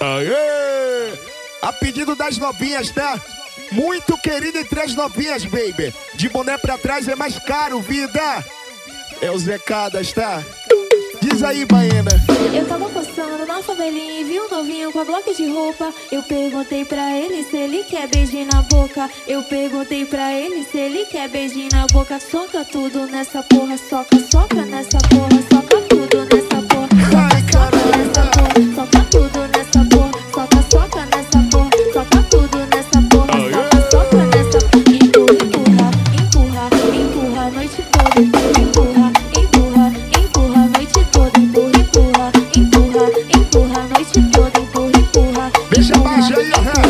Aê! A pedido das novinhas, tá? Muito querida entre as novinhas, baby. De boné pra trás é mais caro, vida. É o Zé Cadas, tá? Diz aí, Baena. Eu tava passando na favelinha e vi um novinho com a bloca de roupa. Eu perguntei pra ele se ele quer beijinho na boca. Eu perguntei pra ele se ele quer beijinho na boca. Soca tudo nessa porra, soca, soca nessa porra, soca tudo nessa porra. Soca, soca nessa porra, soca tudo nessa porra. Soca, soca nessa porra, soca tudo nessa porra. Soca, soca nessa porra. Empurra, empurra, empurra, empurra a noite toda. Empurra, empurra, empurra a noite toda. Empurra, empurra, empurra, empurra a noite toda. Empurra, empurra. Deixa baixo aí, aham.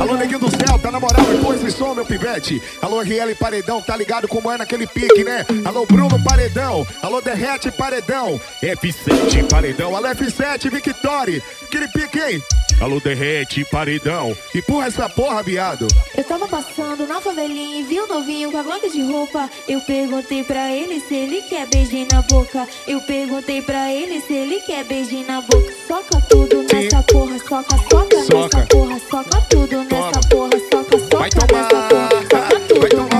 Alô, neguinho do céu, tá na moral, depois esse som, meu pivete. Alô, RL Paredão, tá ligado como é naquele pique, né? Alô, Bruno Paredão. Alô, Derrete Paredão. F7 Paredão. Alô, F7 Victory. Aquele pique, hein? Alô, Derrete Paredão. Empurra essa porra, viado. Eu tava passando na favelinha e vi um novinho com a bloca de roupa. Eu perguntei pra ele se ele quer beijinho na boca. Eu perguntei pra ele se ele quer beijinho na boca. Soca tudo nessa porra, soca, soca, soca nessa porra. Soca tudo nessa porra, soca, soca. Vai tomar. Nessa porra. Soca tudo. Vai tomar.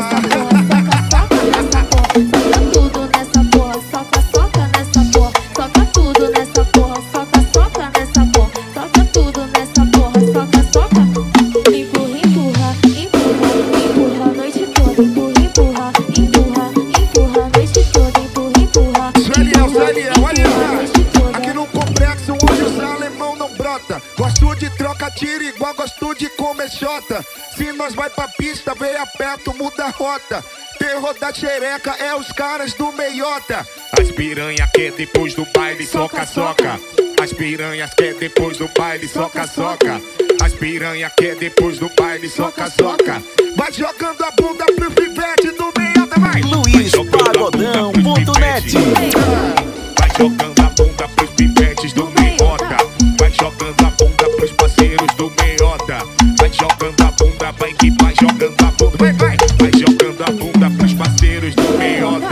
Se nós vai pra pista, vem a perto, muda a rota. Terror da xereca é os caras do meiota. As piranha que depois do baile, soca, soca. As piranhas que depois do baile, soca, soca. As piranha que depois do baile, soca, soca. Vai jogando a bunda pro pivete do meiota, vai. Luis Pagodão.net. Vai jogando a bunda pros pivetes do meiota. Vai jogando a bunda pros parceiros do meiota. Jogando a bunda, vai que vai jogando a bunda, vai, vai. Vai jogando a bunda pros parceiros do meiota.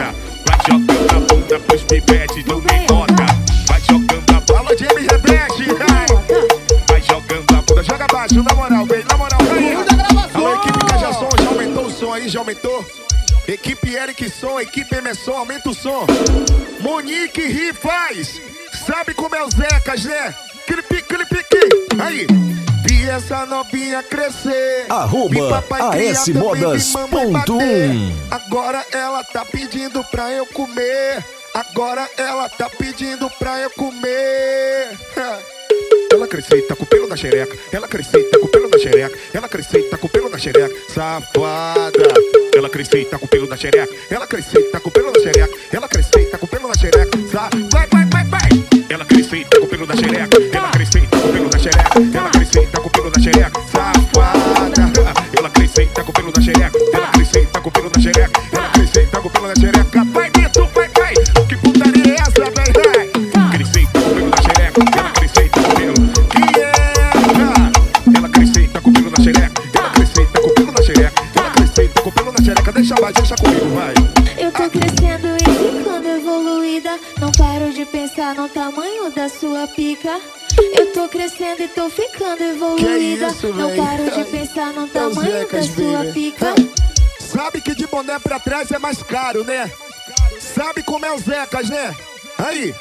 Vai jogando a bunda pros pipetes do meiota. Vai jogando a bola de MGBS, vai jogando a bunda, joga baixo, na moral, vem, na moral, vem. Alô, equipe Cajação, já aumentou o som aí, já aumentou. Equipe Erickson, equipe Emerson, aumenta o som. Monique Rifaz, sabe como é o Zecas, né? Clipe, clipe, clipe, aí. Vi essa novinha crescer. Arroba ASmodas.1. Agora ela tá pedindo pra eu comer. Agora ela tá pedindo pra eu comer. Ela cresceu, tá com o pelo na xereca. Ela cresceu, tá com o pelo na xereca. Ela cresceu, tá com o pelo na xereca. Safada. Ela cresceu, tá com o pelo na xereca. Ela cresceu, tá com o pelo na xereca. Ela cresceu, tá com o pelo na xereca. Vai, vai, vai, vai. Ela cresceu, tá com o pelo na xereca. Ela cresceu, tá com o pelo na xereca. Ela cresceu, tá com o pelo na xereca. Safada. Ela cresceu, tá com o pelo na xereca. Ela cresceu, tá com o pelo na xereca. Ela cresceu, tá com o pelo na xereca. Vai dentro, vai, vai. Que putaria é essa, velho? Cresceu, tá com o pelo na xereca. Ela cresceu, tá com o pelo. Ela cresceu, tá com o pelo na xereca. Ela cresceu, tá com o pelo na xereca. Ela cresceu, tá com o pelo na xereca. Deixa mais, deixa comigo, vai. Eu tô crescendo e ficando evoluída. Não paro de pensar no tamanho da sua pica. Eu tô crescendo e tô ficando evoluída. Isso, não paro de pensar no tamanho da sua pica. Sabe que de boné pra trás é mais caro, né? Sabe como é o Zecas, né? Aí,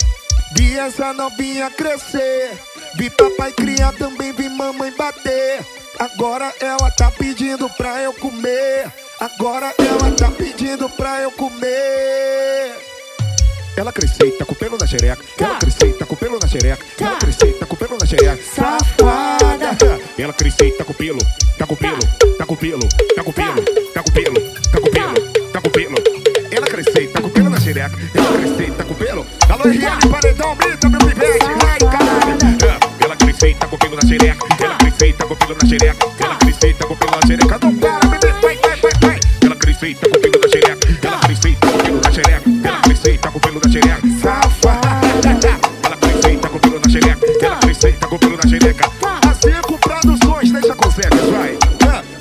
vi essa novinha crescer. Vi papai criar, também vi mamãe bater. Agora ela tá pedindo pra eu comer. Agora ela tá pedindo pra eu comer. Ela cresceu, tá com pelo na xereca. Ela cresceu, tá com pelo na xereca. Ela cresceu, tá com pelo na xereca. Safada. Ela cresceu, tá com pelo. Tá com pelo. Tá com pelo. Tá com pelo. Tá com pelo. Tá com pelo. Tá com pelo. Ela cresceu, tá com pelo na xereca. Ela cresceu, tá com pelo. Alô, RL Paredão, grita meu pivete. Vai, caralho. Ela cresceu, tá com pelo na xereca. Ela cresceu, tá com pelo na xereca. Ela cresceu, tá com pelo na xereca. Não para, bebê. Vai, vai, vai, vai. Ela cresceu, tá com pelo na xereca. Ela cresceu, tá com pelo na xereca. Tá com pelo na xereca, safada. Ela cresceu, tá com pelo na xereca. Ela cresceu, tá com pelo na xereca. A5 Produções, deixa com Zecas, vai.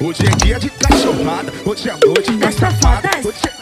Hoje é dia de cachorrada. Hoje é noite de safada. Hoje é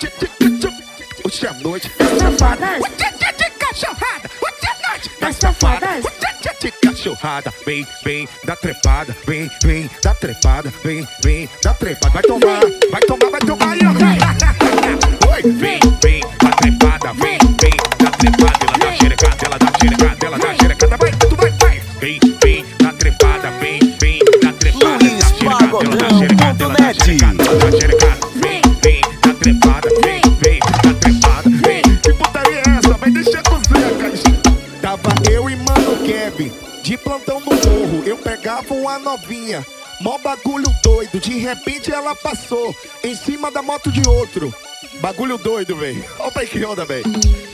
noite de safada. Hoje é dia de cachorrada. Hoje é noite de safada. Hoje é dia de cachorrada. porrada, vem, vem da trepada, vem, vem da trepada, vem, vem da trepada. Vai tomar, vai tomar, vai tomar. Aí, ó. Oi, vem, vem da trepada, vem, vem da trepada. Ela dá xerecada, ela dá xerecada, ela dá xerecada. Vai, tu vai, vai. Vem, vem da trepada, vem, vem da trepada. Luis Pagodão.net. Ela dá xerecada, vem, vem da trepada, vem, vem da trepada, vem. Que putaria é essa? Vai deixar com Zé Cadas. Tava eu e mano Kevin de plantão no morro. Eu pegava uma novinha, mó bagulho doido, de repente ela passou em cima da moto de outro. Bagulho doido, véi. Olha que onda, véi.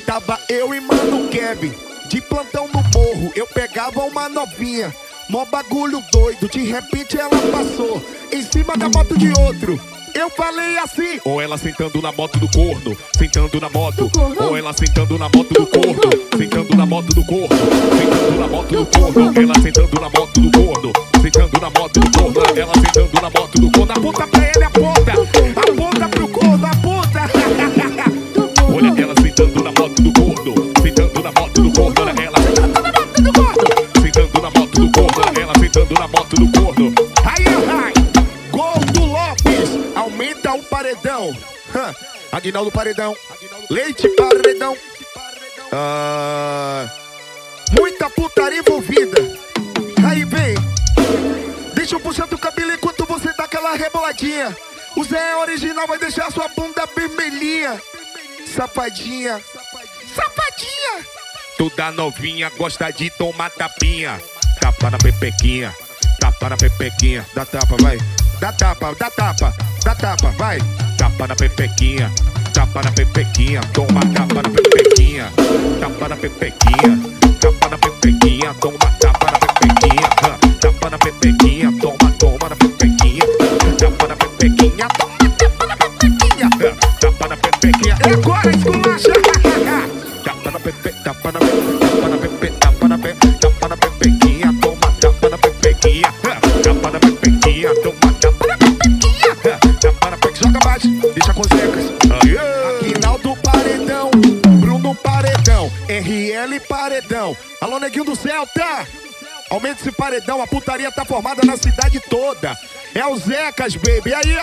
Tava eu e mano Kevin de plantão no morro. Eu pegava uma novinha, mó bagulho doido, de repente ela passou em cima da moto de outro. Eu falei assim: ou ela sentando na moto do corno, sentando na moto, ou ela sentando na moto do corno, sentando na moto do corno, sentando na moto do corno, ela sentando na moto do corno, sentando na moto do corno, ela sentando na moto do corno. Aponta pra ele, aponta, aponta pro corno, aponta. Olha ela sentando na moto do corno, sentando na moto do corno, ela sentando na moto do corno, sentando na moto do corno, ela sentando na moto do corno. Aí, ai, gol do Lopes. Aumenta o paredão, Agnaldo Paredão, Leite Paredão. Muita putaria envolvida. Aí vem, deixa eu puxar teu cabelo enquanto você dá aquela reboladinha. O Zé original vai deixar sua bunda vermelhinha. Safadinha, safadinha. Toda novinha gosta de tomar tapinha. Tapa na pepequinha, tapa na pepequinha. Dá tapa, vai. Dá tapa, dá tapa, dá tapa, vai. Tapa na pepequinha, tapa na pepequinha. Toma tapa na pepequinha, tapa na pepequinha, tapa na pepequinha. Toma tapa na pepequinha, tapa na pepequinha. Toma, toma na pepequinha, tapa na pepequinha. Toma tapa na pepequinha, tapa na pepequinha. E agora esculacha. Tapa na pepe, tapa na pepe, tapa na pepe, tapa na pepe, tapa na pepequinha. Toma tapa na pepequinha, tapa na pepequinha. Toma tapa na pepequinha, tapa na pepe. Joga baixo, deixa com secas. Aguinaldo Paredão, Bruno Paredão, RL Paredão. Alô, neguinho do Celta, aumenta esse paredão. A putaria tá formada na cidade toda. É o Zecas, baby. E aí,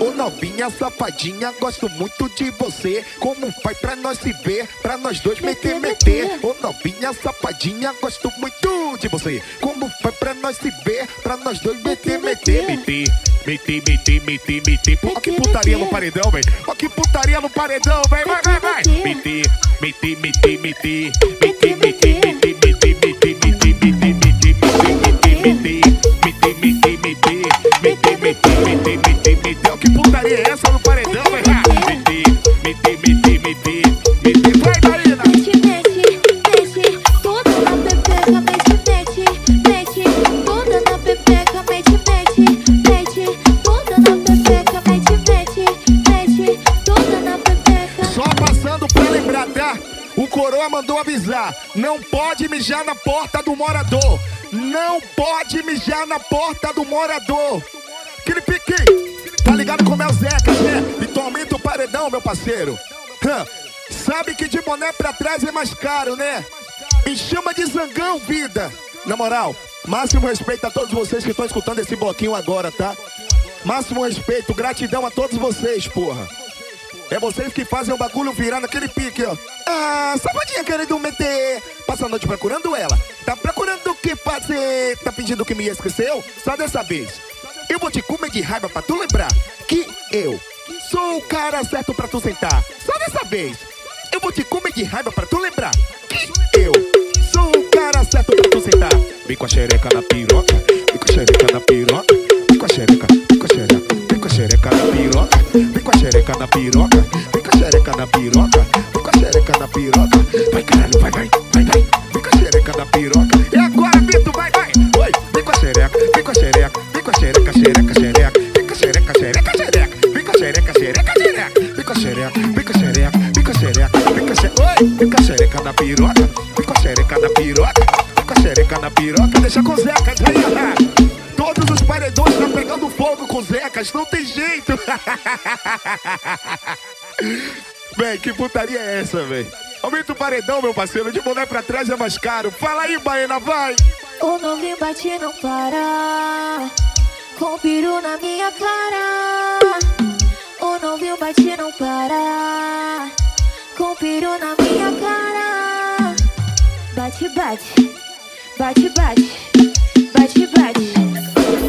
ô novinha safadinha, gosto muito de você. Como faz pra nós se ver, pra nós dois meter, meter. Ô novinha safadinha, gosto muito de você. Como faz pra nós se ver, pra nós dois meter, meter. Meter, meter, meter, meter, meter. Ó que putaria no paredão, velho. Ó que putaria no paredão, velho. Vai, vai, vai. Meter, meter, meter, meter. Meter, meter, meter, meter, meter, meter, meter, meter, meter, meter. Meteu, que putaria é essa no paredão, vai lá. Meter, meter, meter, meter, meter. Vai, Marina. Mexe, mexe, mexe, toda na pepeca, mexe, mexe, mexe, toda na pepeca, mexe, mexe, mexe, toda na pepeca, mexe, mexe, mexe, toda na pepeca. Só passando pra lembrar, tá? O coroa mandou avisar: não pode mijar na porta do morador. Não pode mijar na porta do morador. Tá ligado como é o Zecas, né? Então aumenta o paredão, meu parceiro. Sabe que de boné pra trás é mais caro, né? Me chama de zangão, vida. Na moral, máximo respeito a todos vocês que estão escutando esse bloquinho agora, tá? Máximo respeito, gratidão a todos vocês, porra. É vocês que fazem o bagulho virar naquele pique, ó. Ah, safadinha querendo meter. Passa a noite procurando ela. Tá procurando o que fazer. Tá fingindo que me esqueceu? Só dessa vez. Eu vou te comer de raiva pra tu lembrar que eu sou o cara certo pra tu sentar. Só dessa vez. Eu vou te comer de raiva pra tu lembrar que eu sou o cara certo pra tu sentar. Vem com a xereca na piroca, vem com a xereca na piroca, vem com a xereca, vem com a xereca, vem com a xereca na piroca, vem com a xereca na piroca, vem com a xereca na piroca, vem com a xereca na piroca. Vai caralho, vai, vai, vai, vai. Vem com a xereca na piroca. E agora, Bito, vai, vai. Oi, vem com a xereca, vem com a xereca. Xereca, xereca, xereca, pica xereca, xereca, xereca, pica xereca, xereca, xereca, pica xereca, pica xereca, pica xereca, pica xereca. Oi, pica xereca na piroca, pica xereca na piroca, pica xereca na piroca. Deixa com Zecas aí, todos os paredões estão pegando fogo com Zecas, não tem jeito. Véi, que putaria é essa, véi? Aumenta o paredão, meu parceiro, de boné pra trás é mais caro. Fala aí, Baena, vai! que bate e não para, com o peru na minha cara. O novinho bate e não para, com o peru na minha cara. Bate, bate, bate, bate, bate, bate,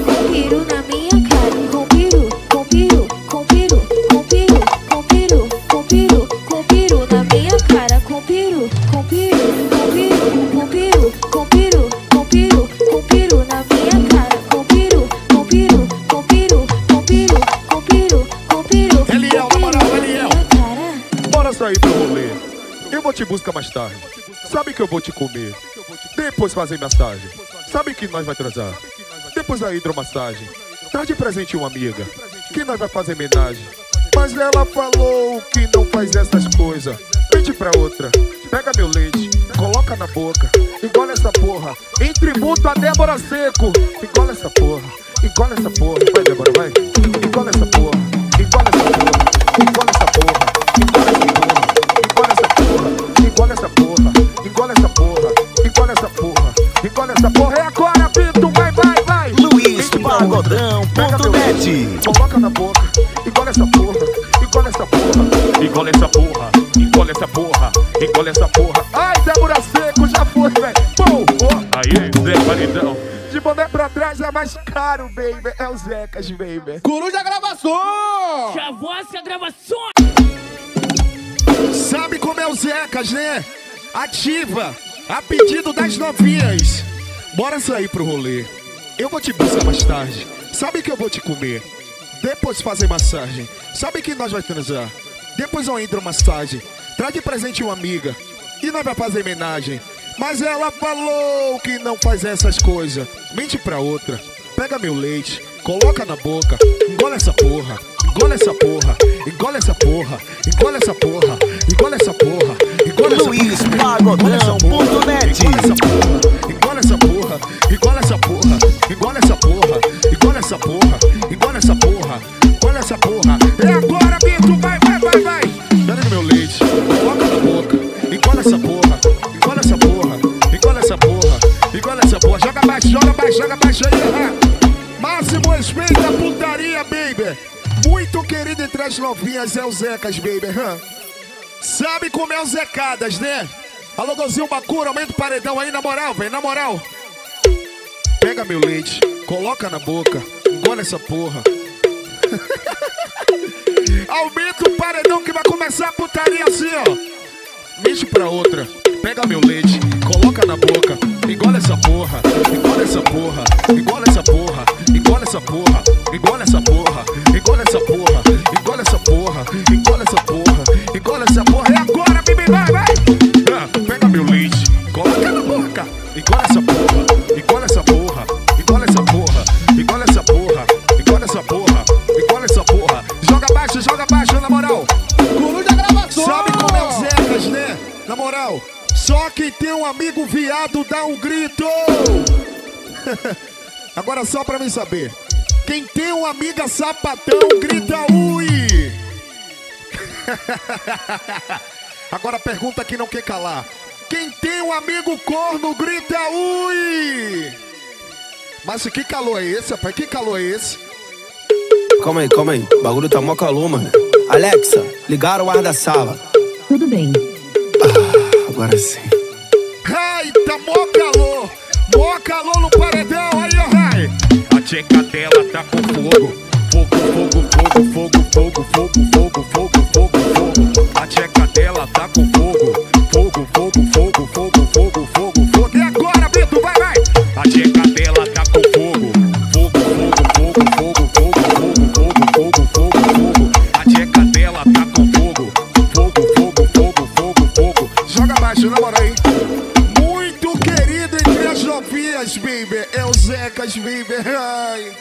com o peru na minha cara. Com o peru, com o peru, com o peru, com o peru, com o peru, com o peru, com o peru na minha cara. Com o peru, com o peru, com o peru, com o peru, com o peru, com o peru, com o peru na minha cara. Com o peru, com o peru, com o peru, com o peru, com o peru, com o peru. Eliel, na moral, Eliel, bora sair pro rolê. Eu vou te buscar mais tarde. Sabe que eu vou te comer. Depois fazer massagem. Sabe que nós vai transar. Depois a hidromassagem. Traz de presente uma amiga, que nós vai fazer homenagem. Mas ela falou que não faz essas coisas. Pede pra outra, pega meu leite, coloca na boca, engole essa porra, em tributo a Débora Seco. Engole essa porra, engole essa porra. Vai, Débora, vai. Engole essa porra, engole essa porra, engole essa porra, engole essa porra, engole essa porra, engole essa porra, engole essa porra, engole essa porra, engole essa porra. É agora, Pinto, vai, vai, vai. Luis Pagodão.net. Coloca na boca, engole essa porra, engole essa porra, engole essa porra, engole essa porra, engole essa porra. Ai, Débora Seco, já foi, velho. Pô, oh. Aí, Zé Paredão. De boné pra trás é mais caro, baby. É o Zecas, baby. Coruja Gravação! Chavosa Gravação! Sabe como é o Zecas, né? Ativa, a pedido das novinhas. Bora sair pro rolê. Eu vou te buscar mais tarde. Sabe que eu vou te comer. Depois fazer massagem. Sabe que nós vai transar. Depois eu entro massagem. Traz de presente uma amiga, e nós vai fazer homenagem. Mas ela falou que não faz essas coisas. Mente pra outra, pega meu leite, coloca na boca, engole essa porra, engole essa porra, engole essa porra, engole essa porra, engole essa porra, engole essa porra. Luis Pagodão.net. Engole essa porra, engole essa porra, engole essa porra, engole essa porra, engole essa porra, engole essa porra. É agora, Bito, vai, vai, vai, vai. Pega meu leite, coloca na boca, engole essa porra, engole essa porra, engole essa porra, engole essa porra. Joga baixo, joga baixo, joga baixo aí. Máximo respeito à putaria, baby. Muito querido entre as novinhas é o Zecas, baby. Sabe como é o Zé Cadas, né? Alô, Gozinho Bacura, aumenta o paredão aí, na moral, velho, na moral. Pega meu leite, coloca na boca, engole essa porra. Aumenta o paredão que vai começar a putaria assim, ó. Mexe pra outra, pega meu leite, coloca na boca, engole essa porra, engole essa porra, engole essa porra, engole essa porra, engole essa porra, engole essa porra, engole essa porra, engole essa porra, engole essa porra. É agora, bibi, vai, vai. Pega meu leite, coloca na boca, engole essa porra, engole essa porra, engole essa porra, engole essa porra, engole essa porra, engole essa porra. Joga baixo, na moral. Coruja Gravação. Sabe como é o Zecas, né? Na moral. Só que tem um amigo viado, dá um grito. Agora só pra mim saber, quem tem uma amiga sapatão, grita ui. Agora pergunta que não quer calar, quem tem um amigo corno, grita ui. Mas que calor é esse, rapaz? Que calor é esse? Calma aí, calma aí. O bagulho tá mó calor, mano. Alexa, ligaram o ar da sala. Tudo bem. Agora sim. Ai, tá mó calor no paredão, aí, ó, rai. A tcheca dela tá com fogo. Fogo, fogo, fogo, fogo, fogo, fogo, fogo, fogo, fogo, fogo. A tcheca dela tá com fogo. Fogo, fogo, fogo, fogo, fogo, fogo, fogo. E agora, Beto, vai, vai. A tcheca dela tá com fogo. Fogo, fogo, fogo, fogo, fogo, fogo, fogo, fogo, fogo, fogo. A tcheca dela tá com fogo. Fogo, fogo, fogo, fogo, fogo. Joga baixo, na moral, hein? Muito querido entre as novinhas, baby. É o Zecas, baby. Ai.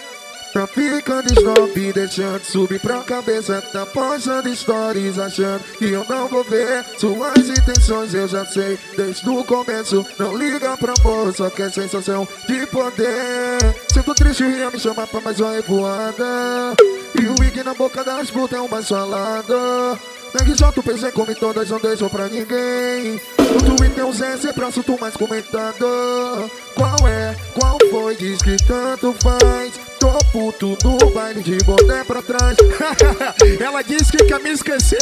Tá ficando snob, deixando subir pra cabeça. Tá postando stories, achando que eu não vou ver. Suas intenções eu já sei desde o começo. Não liga pra amor, só quer sensação de poder. Sinto triste e ia me chamar pra mais uma revoada. E o wig na boca das putas é uma salada. Na R.J.P.Z. come todas, não deixou pra ninguém. No Twitter o Zé, sempre assunto mais comentado. Qual é? Qual foi? diz que tanto faz. Tô puto no baile de boné pra trás. Ela diz que quer me esquecer,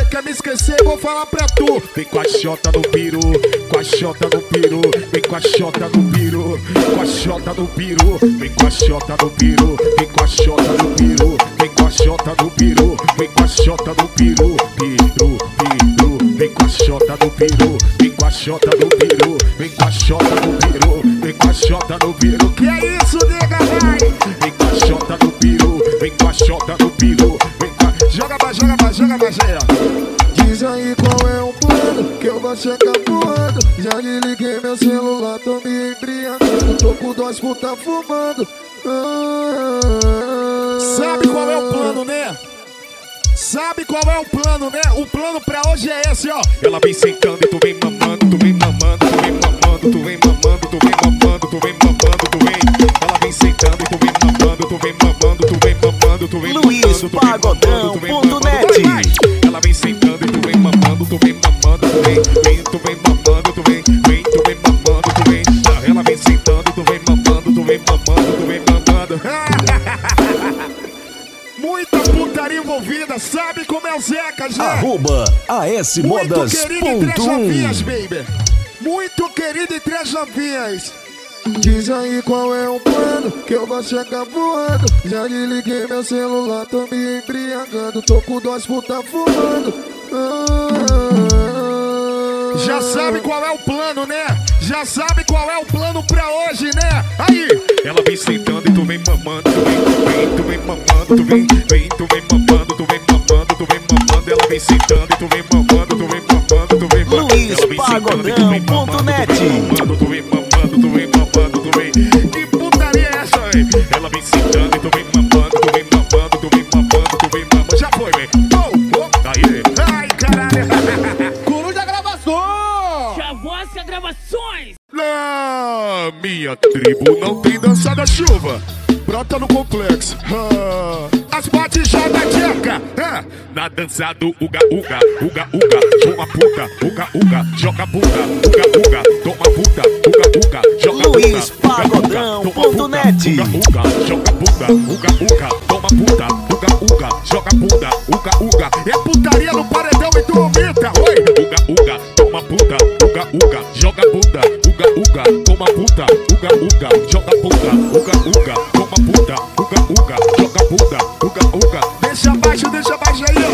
vou falar pra tu. Vem com a xota no piru, com a xota no piru. Vem com a xota no piru, com a xota no piru. Vem com a xota no piru, vem com a xota no piru. Vem com a xota no piru, vem com a xota no piru. Piru, piru, vem com a xota no piru. Vem com a xota no piru, vem com a xota no piru. Vem com a xota no piru. Que é isso, nega, vai? Vem com a xota no piru, vem com a xota no piru. Vem com a... Joga mais, joga mais, joga mais, é. Diz aí qual é o plano, que eu vou chegar voando. Já desliguei meu celular, tô me embriagando. Tô com dois puta fumando. Sabe qual é o plano, né? Sabe qual é o plano, né? O plano pra hoje é esse, ó. Ela vem secando e tu vem mamando, tu vem mamando, tu vem mamando, tu vem mamando, tu vem mamando, tu vem mamando, tu vem. Ela vem secando e tu vem mamando, tu vem mamando, tu vem mamando, tu vem mamando. Luis Pagodão.net. Ela vem secando e tu vem mamando, tu vem mamando, tu vem, vem, tu vem mamando, tu vem, vem, tu vem mamando, tu vem. Ela vem secando e tu vem mamando, tu vem mamando, tu vem mamando. Muita putaria envolvida, sabe como é o Zé Cadas, né? @ASmodas. Muito querido em três chavinhas, baby. Muito querido em três chavinhas. Diz aí qual é o plano, que eu vou chegar voando. Já desliguei meu celular, tô me embriagando. Tô com dois puta fumando. Já sabe qual é o plano, né? Já sabe qual é o plano pra hoje, né? Aí! Ela vem sentando e tu vem mamando, tu vem, tu vem mamando, tu vem, vem, tu vem mamando, tu vem mamando, tu vem mamando. Ela vem sentando e tu vem mamando, tu vem mamando, tu vem mamando. Luis Pagodão.net. Tu vem mamando, tu vem mamando, tu vem. Que putaria é essa, hein? Ela vem sentando e tu vem mamando, tu vem mamando, tu vem mamando, tu vem mamando. Já foi, vem. Aí! Ai, caralho! Coruja gravação! Chavosa gravações! Na minha tribo não tem dança da chuva, brota no complexo. As batijadas da tcheca, na dança do uga-uga, uga-uga, toma puta, uga-uga, joga puta, uga-uga, toma puta, uga-uga, joga puta. Luis Pagodão.net. Uga-uga, joga puta, uga-uga, toma puta, uga-uga, joga puta, uga-uga. É putaria no paredão e tu omita, oi. Uga-uga, toma puta, uga-uga, joga puta, uga-uga, toma puta, uga-uga, joga puta, uga-uga, toma puta, uga-uga, joga puta. Uga, deixa abaixo aí, ó.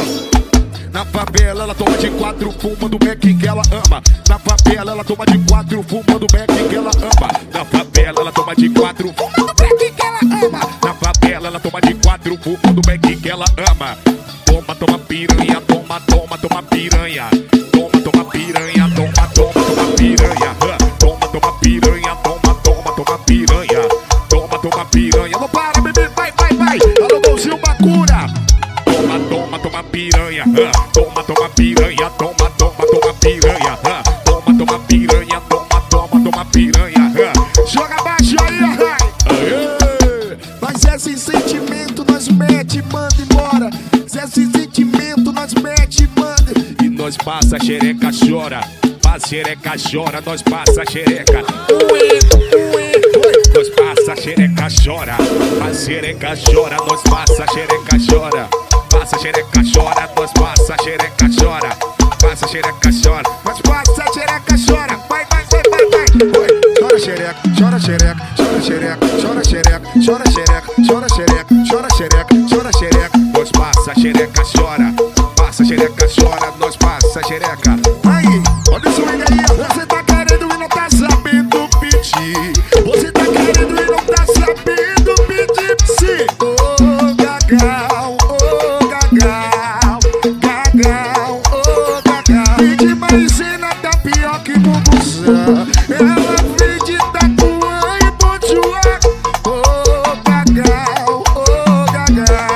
Na favela ela toma de quatro, fuma do beck que ela ama. Na favela ela toma de quatro, fuma do beck que ela ama. Na favela ela toma de quatro, fuma do beck que ela ama. Na favela ela toma de quatro, fuma do beck que ela ama. Toma, toma piranha, toma, toma, toma piranha. Toma, toma piranha, toma, toma, toma piranha. Toma, toma piranha, toma, toma, toma piranha. Toma, toma piranha, não para, bebê, vai, vai, vai. Cura. Toma, toma, toma piranha, toma, toma piranha, toma, toma, toma piranha, toma, toma piranha, toma, toma, toma piranha, joga abaixo aí, Mas esse sentimento nós mete e manda embora. Esse sentimento nós mete e manda. E nós passa a xereca, chora. Passa a xereca, chora, nós passa a xereca. Nós passa, xereca chora, a xereca chora, nós passa, xereca chora. Passa, xereca chora, nós passa, xereca chora. Passa, xereca chora, nós passa, xereca chora. Vai, vai, vai, vai, vai. Chora xereca, chora xereca, chora xereca, chora xereca, chora xereca, chora xereca, chora xereca, chora xereca. Nós passa, xereca chora. Passa, xereca chora, nós passa, xereca. Aí, olha isso aí, você tá querendo e não tá sabendo pedir. Você tá querendo e não tá sabendo pedir. Sim. Oh, gagal, oh, gagal, gagal, oh, gagal. Pedi maisena, tapioca e bumbuzã. Ela vem de tacuã e bojuá. Oh, gagal, oh, gagal,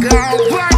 gagal. Vai,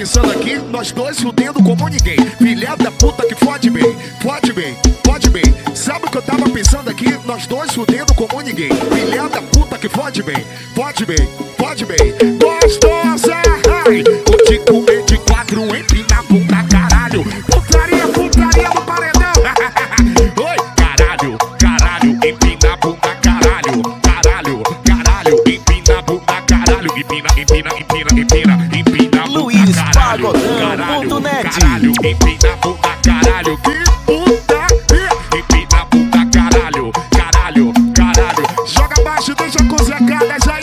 pensando aqui, nós dois fudendo como ninguém. Filha da puta que fode bem, fode bem, fode bem. Sabe o que eu tava pensando aqui, nós dois fudendo como ninguém. Filha da puta que fode bem, fode bem, fode bem. Gostosa, ai, vou te comer de quatro, empina a bunda, caralho. Putaria, putaria do paredão. Oi, caralho, caralho, empina a bunda, caralho. Caralho, caralho, empina a bunda, caralho. Empina, empina, empina, empina, empina a bunda, Luis Pagodão, caralho, empina a bunda, caralho. Que putaria, empina a bunda, caralho, caralho, caralho. Joga baixo, deixa com Zé Cadas aí.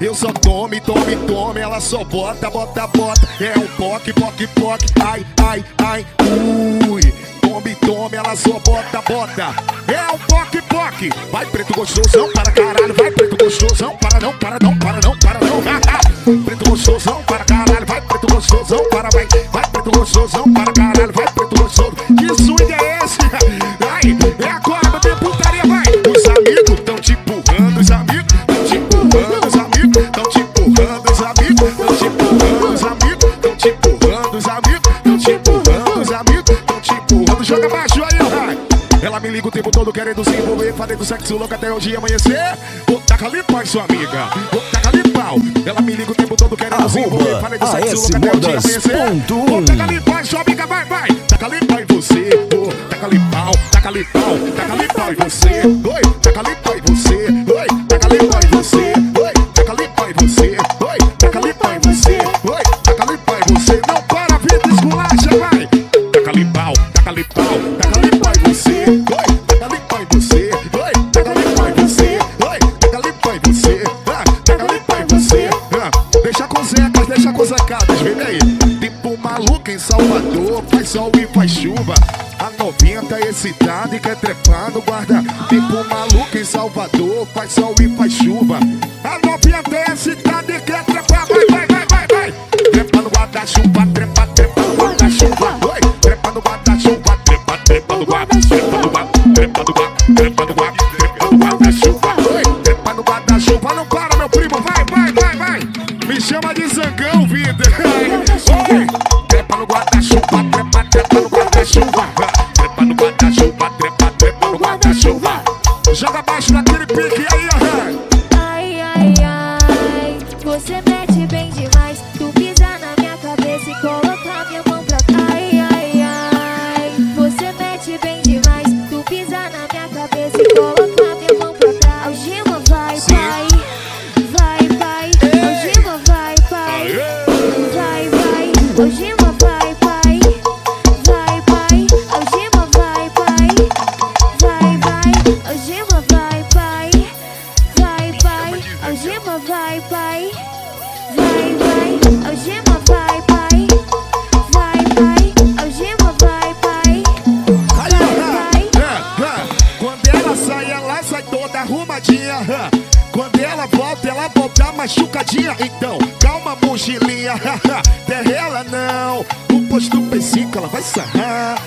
Eu só tome, tome, tome, ela só bota, bota, bota. É um poque, poque, poque, ai, ai, ai, ui. Tome, tome, ela só bota, bota. É um poque, poque. Vai preto gostosão para caralho, vai preto gostosão para não, para não, para não, para não. Preto gostosão para caralho, vai preto gostosão para vai. Vai preto gostosão para caralho, vai preto gostosão. Que swing é esse? Ai, é agora, meu putaria, vai. Os amigos tão te empurrando, os amigos tão te empurrando. Tão te empurrando os amigos, tão te empurrando os amigos, tão te empurrando os amigos, tão te empurrando os amigos, tão te empurrando. Joga baixo aí, vai. Ela me liga o tempo todo querendo se envolver, fazendo sexo louco até hoje amanhecer. Vou tacar ali pau, sua amiga, vou tacar ali pau. Ela me liga o tempo todo querendo se envolver, fazendo sexo louco até hoje amanhecer. Vou tacar ali pau, sua amiga, vai, vai. Tacar ali pau e você, vou tacar ali pau, tacar ali pau, tacar ali pau e você, oi, tacar ali pau e você, oi, tacar ali pau e você, oi. Você, oi, taca ali pau em você, oi, taca ali pau em você, não para a vida, esculacha, vai. Taca ali pau, taca ali pau, taca ali pau em você, oi, taca ali pau em você, oi, taca ali pau em você, oi, taca ali pau em você, taca ali pau em você, deixa com Zecas, deixa com Zacadas, vem aí. Tipo maluco em Salvador, faz sol e faz chuva. A 90 excitada e quer trepar no guarda. Tipo maluco em Salvador, faz sol e faz chuva. A 90 é excitada e quer trepar, vai, vai, vai, vai, vai. Trepa no guarda-chuva, trepa, trepa no guarda-chuva, vai. Trepa no guarda-chuva, trepa, trepa no guarda-chuva, trepa no guarda-chuva, trepa no guarda-chuva, vai. Trepa no guarda-chuva, não para, meu primo, vai, vai, vai, vai. Me chama de zangão, vida. Trepa no guarda-chuva, trepa, trepa no guarda-chuva. Joga abaixo naquele pique, aí, ó. Ai, ai, ai, você mete bem demais. Tu pisa na minha cabeça e coloca minha mão pra cá. Ai, ai, ai, você mete bem demais. Tu pisa na minha cabeça e coloca minha mão pra cá. Algema vai, pai, vai, pai. Algema vai, pai, vai, vai. Algema vai, pai, vai, pai. Algema vai, pai, vai, vai. Algema algema vai, pai, vai, vai, algema vai, pai, vai, vai, algema vai, pai, vai, vai. Quando ela sai toda arrumadinha. Quando ela volta machucadinha. Então, calma, mochilinha. Derrela não, no posto pessico ela vai sarrar.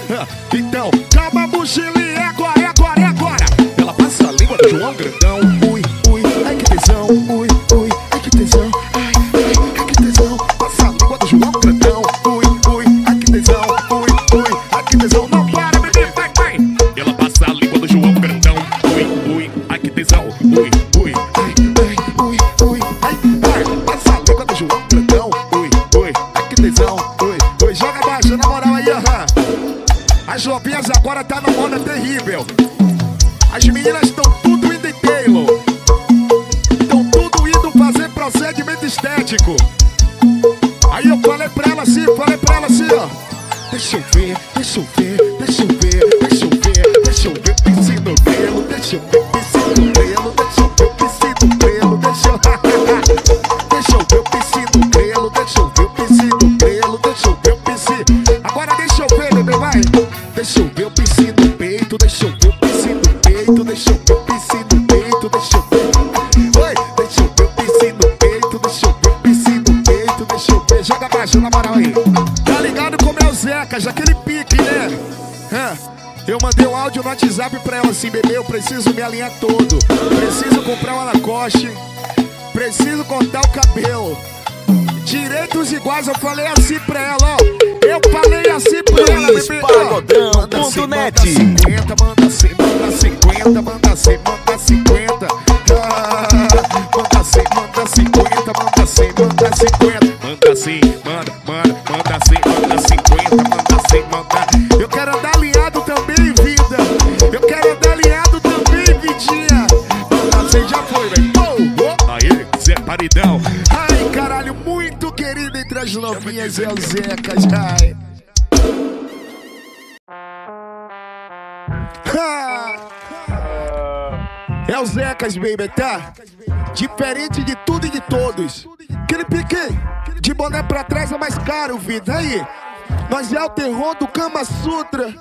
Então, calma, mochilinha, é agora, é agora, é agora. Ela passa a língua do João Grandão. Ui, ui, ai que tesão, ui, ui, ai que tesão, ai, ai, ai que tesão. Passa a língua do João Grandão, ui, ui, ai que tesão, ui, ui, ai que tesão. Não para, bebê, vai, vai. Ela passa a língua do João Grandão, ui, ui, ai que tesão, ui, ui, ai, ai, ui, ui, ai, ai. Passa a língua do João Grandão, ui, ui, ai que tesão, ui, ui. Joga abaixo, na moral aí, aham. As jovinhas agora tá na moda terrível. As meninas estão tudo indo em Taylor. Estão tudo indo fazer procedimento estético. Aí eu falei pra ela assim, ó. Deixa eu ver, deixa eu ver, deixa eu ver, deixa eu ver, deixa eu ver, pensei no pelo, deixa eu ver, pensei no pelo, deixa eu ver, pensei no pelo, deixa eu ver, deixa eu ver, pensei no pelo, deixa eu ver, pensei no pelo, deixa eu ver, pensei. Agora deixa eu ver, bebê, vai. Deixa eu ver, pensei no peito, deixa eu ver. Deixa eu ver o piscinho no peito, deixa eu ver. Oi, deixa eu ver o piscinho no peito, deixa eu ver o piscinho no peito, deixa eu ver. Joga baixo, na moral aí. Tá ligado como é o Zeca, já aquele pique, né? Eu mandei um áudio no WhatsApp pra ela assim, bebê, eu preciso me alinhar todo. Preciso comprar uma Lacoste, preciso cortar o cabelo. Direitos iguais, eu falei assim pra ela, ó. Eu falei assim pra ela, Luis Pagodão.net. Manda 50, manda 50, manda 100, manda 50. Manda 100, manda 50, manda 100, manda 50. Manda 100, manda 100, manda 50, manda 100, manda. Eu quero andar alinhado também, vida. Eu quero andar alinhado também, vidinha. Manda 100 já foi, velho. Aí, Zé Paredão. Ai, caralho, muito querido entre as lovinhas e os Zecas, ai. É o Zecas, baby, tá? Diferente de tudo e de todos. Aquele pique de boné pra trás é mais caro, vida. Aí, nós é o terror do Kama Sutra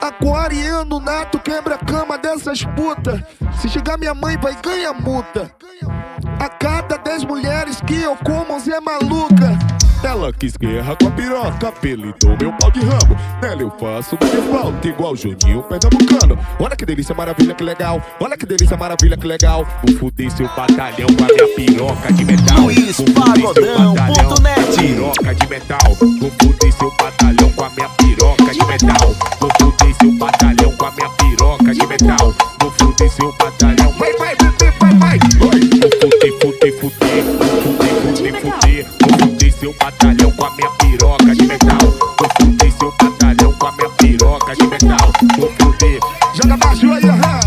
Aquariano nato, quebra a cama dessas putas. Se chegar minha mãe vai ganhar multa. A cada 10 mulheres que eu como, Zé maluca. Ela quis guerra com a piroca, apelidou meu pau de ramo. Nela eu faço o que eu falta, igual Juninho Pernambucano. Olha que delícia, maravilha, que legal. Olha que delícia, maravilha, que legal. Vou fuder seu batalhão com a minha piroca de metal. Luis Pagodão.net. Piroca de metal. Vou fuder seu batalhão com a minha piroca de metal. Vou fuder seu batalhão com a minha piroca de metal. Vou fuder seu batalhão. Vai, vai, vai, vai, vai. Seu batalhão com a minha piroca de metal. Vou fuder seu batalhão com a minha piroca de metal. Vou fuder. Joga baixo aí, aham.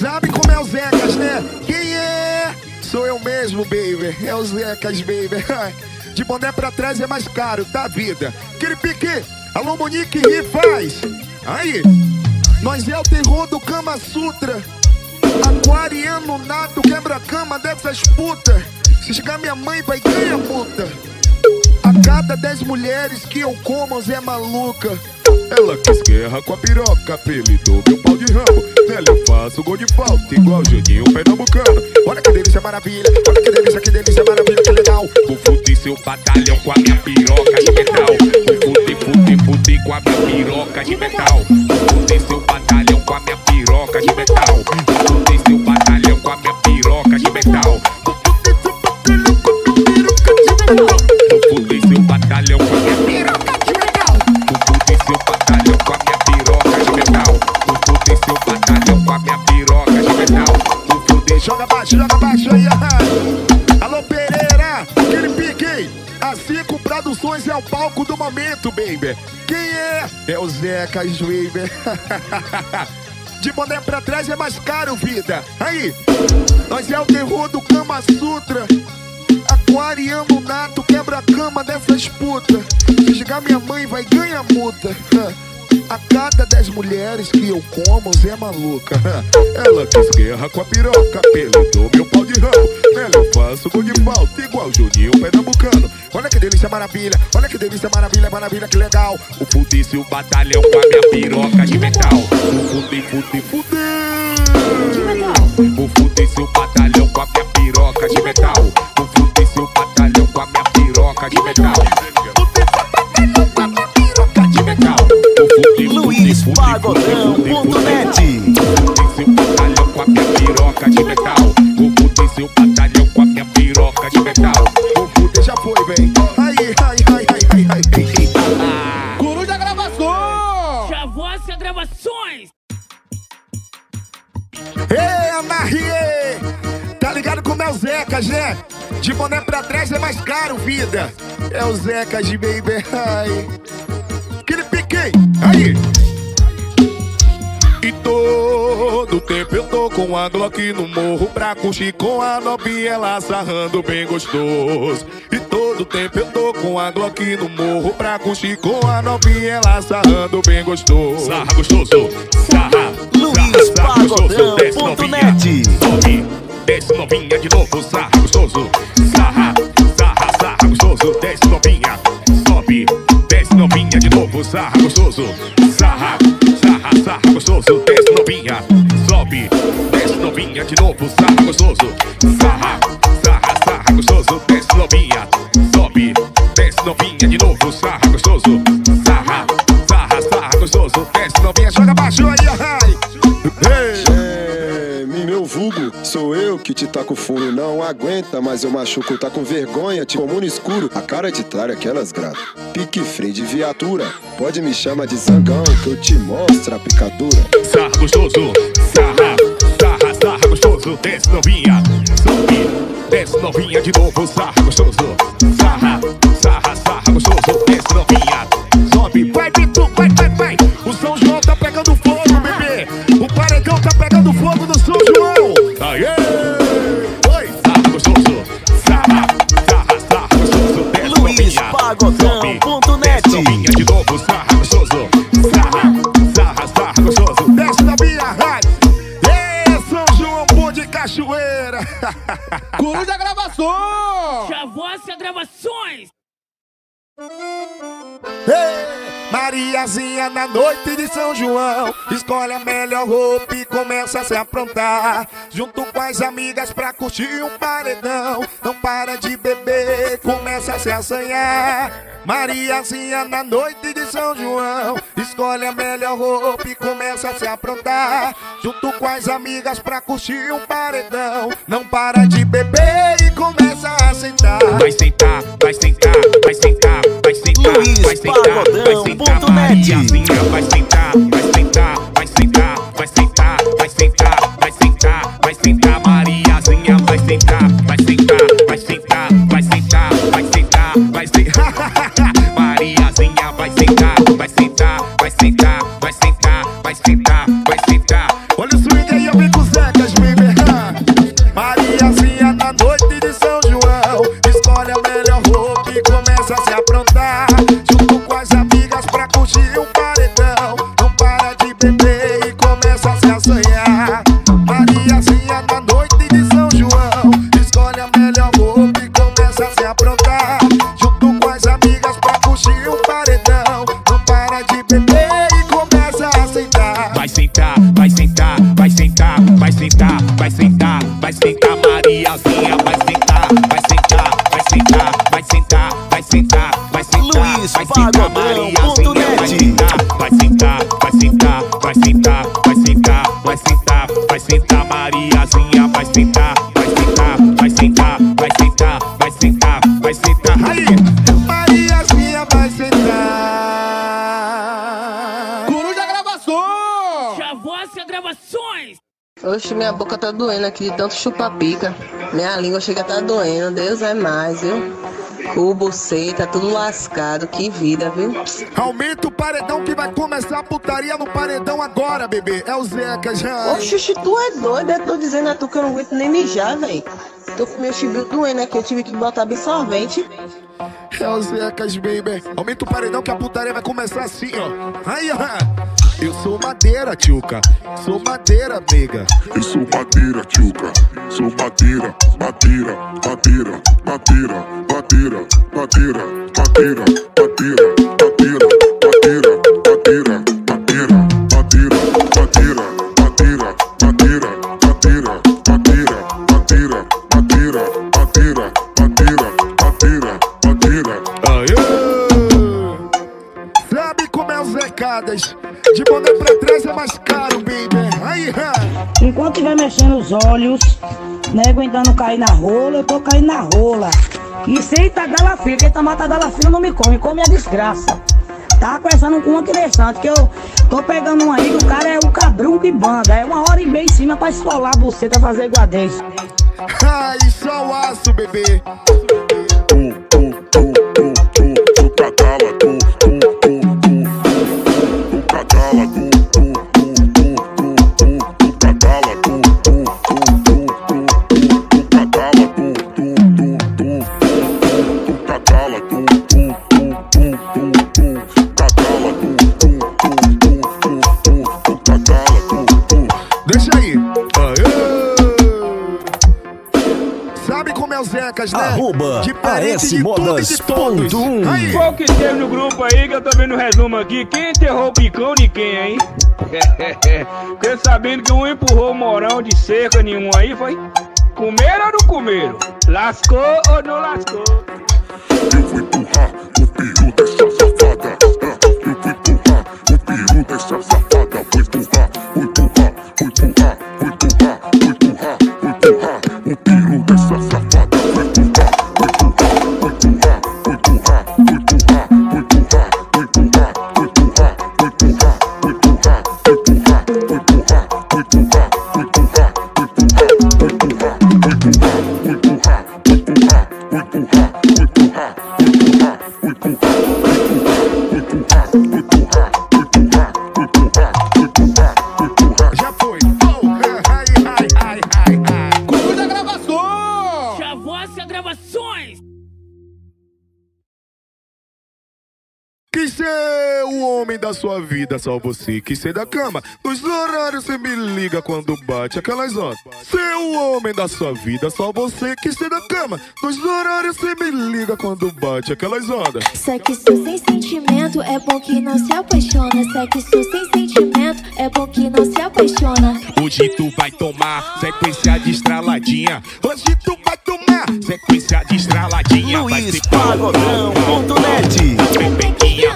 Sabe como é o Zecas, né? Quem é? Sou eu mesmo, baby. É o Zecas, baby. De boné pra trás é mais caro, tá, vida? Aquele pique, alô, Monique, ri, faz. Aí, nós é o terror do Kama Sutra Aquariano nato, quebra a cama dessas putas. Se chegar minha mãe vai ganhar puta. A cada 10 mulheres que eu como, Zé maluca. Ela quis guerra com a piroca, apelidou meu pau de ramo. Nela eu faço gol de falta, igual Juninho Pernambucano. Olha que delícia, maravilha. Olha que delícia, maravilha, que legal. Vou fuder seu batalhão com a minha piroca de metal. Vou fuder, fuder, fuder com a minha piroca de metal. Vou fuder seu batalhão com a minha piroca de metal. Vou fuder seu batalhão com a minha piroca de metal. Joga baixo aí, alô Pereira, aquele pique. A5 Produções é o palco do momento, baby. Quem é? É o Zeca e Juiber. De boné pra trás é mais caro, vida. Aí, nós é o terror do Kama Sutra Aquariano nato, quebra a cama dessas putas. Se chegar minha mãe vai ganhar multa. A cada 10 mulheres que eu como, Zé maluca. Ela quis guerra com a piroca, apelidou meu pau de ramo. Nela eu faço gol de falta, igual Juninho Pernambucano. Olha que delícia, maravilha. Olha que delícia, maravilha, maravilha, que legal. O fuder seu batalhão com a minha piroca de metal. O fuder, fuder, fuder. O fuder seu batalhão com a minha piroca de metal. O fuder seu batalhão com a minha piroca de metal. pagodão.net. Seu batalhão com a minha piroca de metal. Vou fuder seu batalhão com a minha piroca de metal. Vou fuder, já foi, vem. Ai, ai, ai, ai, ai, ai. Coruja Gravações. Chavosa Gravações. Ei, Amarie. Tá ligado como é o Zecas, né? De boné pra trás é mais caro, vida. É o Zecas, baby. Ai. Aquele piquei. Aí. E todo tempo eu tô com a Glock no morro pra curtir com a novinha, ela sarrando bem gostoso. E todo tempo eu tô com a Glock no morro pra curtir com a novinha, ela sarrando bem gostoso. Sarra gostoso, sarra, Luis Pagodão.net. Desce novinha, sobe, desce novinha de novo. Sarra gostoso, sarra, sarra, sarra gostoso. Desce novinha, sobe, desce novinha de novo. Sarra gostoso, sarra, sarra, sarra gostoso, desce novinha, sobe, desce novinha de novo, sarra gostoso, sarra, sarra, sarra gostoso, desce novinha, sobe, desce novinha de novo, sarra gostoso, sarra, sarra, sarra gostoso, desce novinha, joga baixo aí, ai, ei, meu vulgo, sou eu. que te tá com furo, não aguenta, mas eu machuco, tá com vergonha, te como no escuro, a cara de tralha que elas gravam, pique freio de viatura, pode me chamar de zangão, que eu te mostro a picadura. Sarra gostoso, sarra, sarra, sarra gostoso, desce novinha, sobe, desce novinha de novo, sarra gostoso, sarra, sarra, sarra gostoso, desce novinha, sobe, vai, bitu, vai, vai, vai, o São João tá pegando fogo, bebê, o paredão tá pegando fogo do São João, aê! pagodão.net de novo, sarra gostoso, sarra, sarra, sarra gostoso, desce na minha rádio. Ê, São João Pô de Cachoeira. Cuida gravação. Chavossa gravações. Ei, Mariazinha na noite de São João, escolhe a melhor roupa e começa a se aprontar, junto com as amigas pra curtir um paredão. Não para de beber, começa a se assanhar. Mariazinha na noite de São João, escolhe a melhor roupa e começa a se aprontar, junto com as amigas pra curtir um paredão. Não para de beber e começa a sentar. Vai sentar, vai sentar, vai sentar, vai sentar, vai sentar, vai sentar, Mariazinha vai sentar, vai sentar, vai sentar, vai sentar, vai sentar, vai sentar, vai sentar, Mariazinha vai sentar, vai sentar, vai sentar, vai sentar, vai sentar, vai sentar. Mariazinha vai sentar, vai sentar, vai sentar, vai sentar, vai sentar, vai sentar. Olha o swing aí, eu vim com o Zé Cadas, Juiber. Mariazinha na noite de São João, escolhe a melhor roupa e começa a se aprontar, junto com as amigas pra curtir um paredão. Não para de beber e começa a se assanhar. Mariazinha na noite de São João, escolhe a melhor roupa e começa a se aprontar, junto com as amigas pra curtir um paredão. Não para de beber e começa a sentar. Vai sentar, vai sentar, vai sentar, vai sentar, vai sentar, vai sentar, Mariazinha vai sentar, vai sentar, vai sentar, vai sentar, vai sentar, vai sentar, Luis Pagodão.net vai sentar, vai sentar, vai sentar, vai sentar, vai sentar, vai sentar, vai sentar, Mariazinha vai sentar, vai sentar, vai sentar, vai sentar, vai sentar, vai sentar, aí Mariazinha vai sentar. Coruja gravação, Chavossa gravações. Oxe, minha boca tá doendo aqui de tanto chupa-pica. Minha língua chega tá doendo, Deus é mais, viu? Cubo, sei, tá tudo lascado, que vida, viu? Aumenta o paredão que vai começar a putaria no paredão agora, bebê. É o Zeca, já. Ô, Xuxi, tu é doida, eu tô dizendo a tu que eu não aguento nem mijar, véi. Tô com meu chibio doendo aqui, eu tive que botar absorvente. É o Zecas, baby. Aumenta o paredão que a putaria vai começar assim, ó. Aí, ó. Eu sou madeira, tchuca. Sou madeira, nega. Eu sou madeira, tchuca. Sou madeira, madeira, madeira, madeira, madeira, madeira, madeira, madeira, madeira, madeira, madeira, madeira, madeira, madeira, madeira, madeira, madeira, madeira, madeira, madeira, madeira, madeira, madeira, madeira. Aê! Sabe como é o Zé Cadas? De boné pra trás é mais caro, baby. Aí, enquanto tiver mexendo os olhos, né, aguentando cair na rola, eu tô caindo na rola. E sem tá dela fila, quem tá matando dela fila não me come, come é desgraça. Tá conversando com uma que deixante, que eu tô pegando um aí, que o cara é um cabrão de banda. É 1h30 em cima pra esfolar você, pra fazer igualdez. Ai, só o aço, bebê. Tu cadala, tu cadala, tu cadala, tu cadala, tu cadala, tu cadala. Deixa aí. Sabe como é o Zecas, né? @ASmodas.1. Qual que teve no grupo aí, que eu tô vendo o resumo aqui? Quem enterrou o picão de quem, hein? Fiquei sabendo que um empurrou o morão de cerca nenhum aí, foi? Comeram ou não comeram? Lascou ou não lascou? Eu vou empurrar o peru dessa safada. Eu vou empurrar o peru dessa safada. Vou empurrar, vou empurrar, vou empurrar, vou empurrar, vou empurrar. Massa Gravações! Que ser o homem da sua vida, só você que ser da cama. Nos horários você me liga quando bate aquelas horas. Ser o homem da sua vida, só você que ser da cama. Nos horários você me liga quando bate aquelas ondas. Sexo sem sentimento é bom que não se apaixona. Sexo sem sentimento é bom que não se apaixona. Hoje tu vai tomar sequência de estraladinha. Hoje tu vai tomar sequência de estraladinha. Luis Pagodão.net.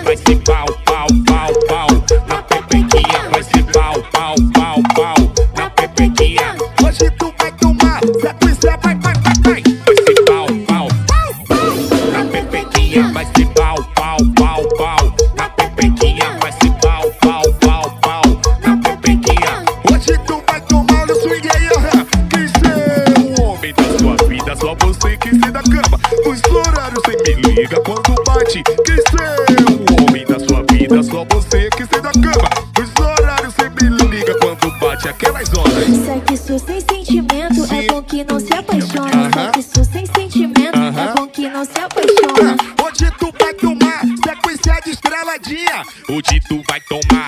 Vai ser pau, pau, pau, pau. Na pepequinha vai ser pau, pau, pau, pau. Na pepequinha hoje tu vai tomar sequência, vai, vai, vai, vai. Vai ser pau, pau, pau. Na pepequinha vai ser pau, pau, pau, pau. Na pepequinha vai ser pau, pau, pau, pau. Na pepequinha hoje tu vai tomar no swing aí. Que ser o homem da sua vida, só você que se da cama. Os horários cê me liga quando bate. Que ser só você que sai da cama. Os horários sempre liga quando bate aquelas horas. Sexo sem sentimento é bom que não se apaixona. Sexo sem sentimento é bom que não se apaixona. Hoje tu vai tomar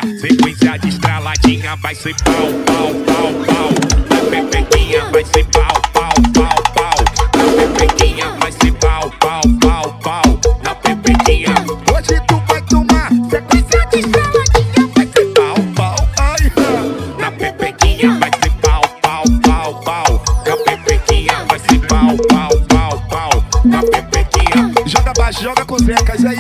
sequência de estraladinha. Hoje tu vai tomar sequência de estraladinha. Vai ser pau, pau, pau, pau. Na pepequinha vai ser pau, pau, pau, pau. Na pepequinha vai ser pau, pau, pau, pau. Na pepequinha hoje tu vai tomar sequência. Joga com Zé Cadas aí,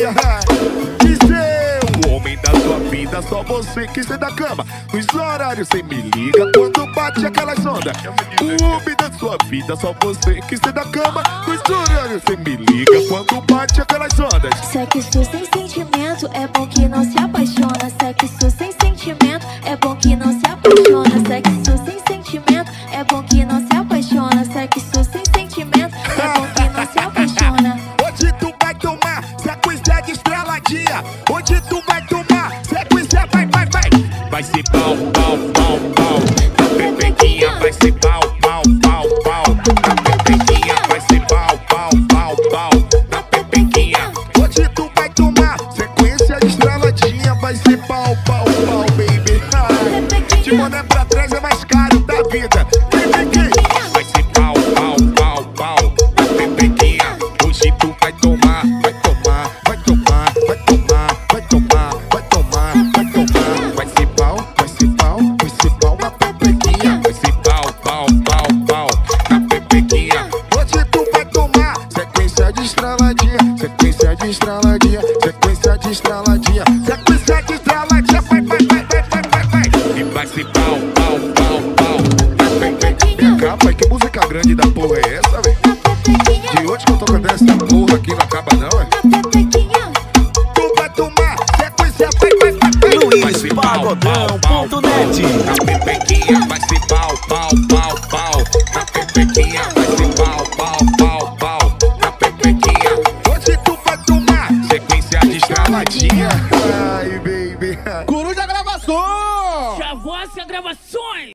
o homem da sua vida, só você que sai da cama. Nos horários cê me liga quando bate aquelas ondas. O homem da sua vida, só você que sai da cama. Nos horários cê me liga quando bate aquelas ondas. Sexo sem sentimento é bom que não se apaixona. Sexo sem sentimento é bom que não se apaixona. Sexo sem sentimento é bom que não se apaixona. Sexo sem sentimento é bom que não se apaixona. Hoje tu vai tomar sequência de estraladinha. Hoje tu vai tomar sequência, vai, vai, vai. Vai ser pau, pau, pau, pau. Na pepequinha vai ser pau, pau, pau, pau. Na pepequinha vai ser pau, pau, pau, pau. Na pepequinha hoje tu vai tomar sequência de estraladinha. Vai ser pau, pau, pau, baby. Ai, te mandar pra trás é mais caro da vida. Vai ser pau, pau, pau, pau. Na pepequinha hoje tu vai tomar, vai tomar, vai tomar, vai tomar, vai tomar, vai tomar, vai tomar. Vai ser pau, vai ser pau, vai ser pau na pepequinha. Vai ser pau, pau, pau, pau na pepequinha. Hoje tu vai tomar sequência de estraladinha, sequência de estraladinha, sequência de estraladinha, sequência de estraladinha, vai, vai, vai, vai, vai, vai. E vai ser pau, pau, pau, pau na pepequinha. Vem cá, pai, que música grande da porra é essa, velho? De hoje que eu tô cantando essa porra aqui não acaba não, é? Tu vai tomar sequência, vai, vai, vai. Vai ser pagodão.net. Na pepequinha vai ser pau, pau, pau, pau. Na pepequinha vai ser pau, pau, pau, pau. Na pepequinha hoje tu vai tomar sequência de estraladinha. Ai, baby. Coruja Gravações. Chavossa Gravações.